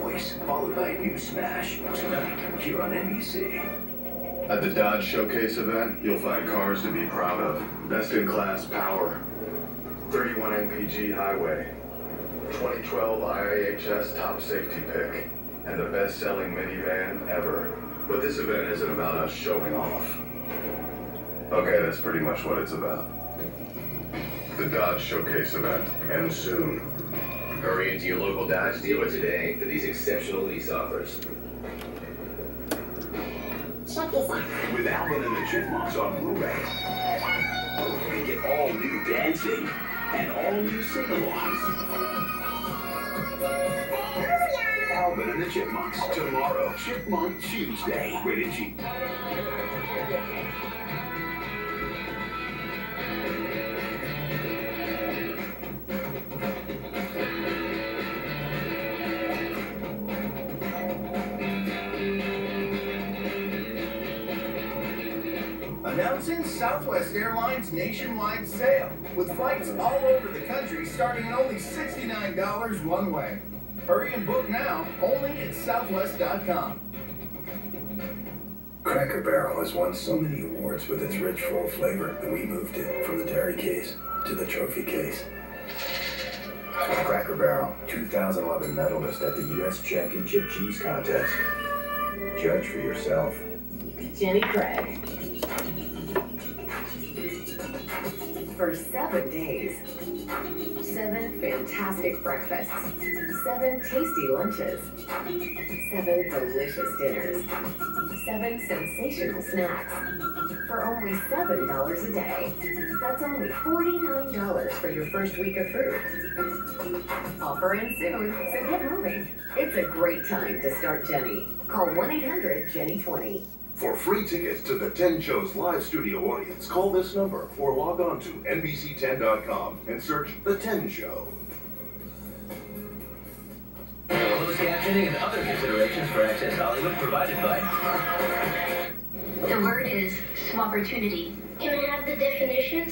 Voice, followed by a new smash tonight here on NBC. At the Dodge Showcase event, you'll find cars to be proud of. Best-in-class power. 31 MPG highway. 2012 IIHS top safety pick. And the best-selling minivan ever. But this event isn't about us showing off. Okay, that's pretty much what it's about. The Dodge Showcase event, and soon. Hurry into your local Dodge dealer today for these exceptional lease offers. Check this out. With Alvin and the Chipmunks on Blu-ray, we get all new dancing and all new sing-alongs. Alvin and the Chipmunks, tomorrow, Chipmunk Tuesday. Rated G. Announcing Southwest Airlines nationwide sale, with flights all over the country starting at only $69 one way. Hurry and book now, only at southwest.com. Cracker Barrel has won so many awards with its rich, full flavor that we moved it from the dairy case to the trophy case. Cracker Barrel, 2011 medalist at the U.S. Championship Cheese Contest. Judge for yourself. Jenny Craig. For 7 days, 7 fantastic breakfasts, 7 tasty lunches, 7 delicious dinners, 7 sensational snacks, for only $7 a day. That's only $49 for your first week of food. Offer ends soon, so get moving. It's a great time to start Jenny. Call 1-800-JENNY20. For free tickets to the 10 Show's live studio audience, call this number or log on to NBC10.com and search The 10 Show. We'll lose the captioning and other considerations for Access Hollywood provided by. The word is swapportunity. Can I have the definitions?